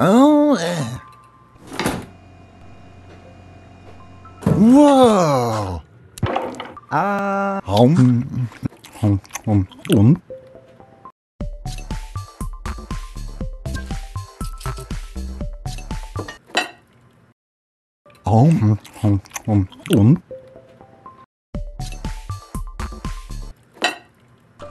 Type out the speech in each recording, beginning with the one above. Oh, Wow.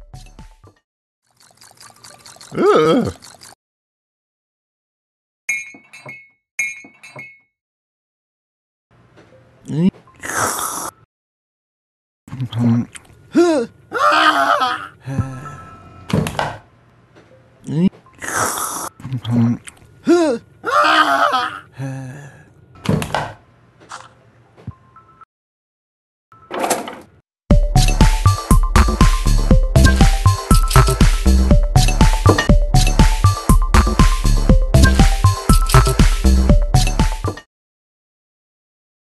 Wow.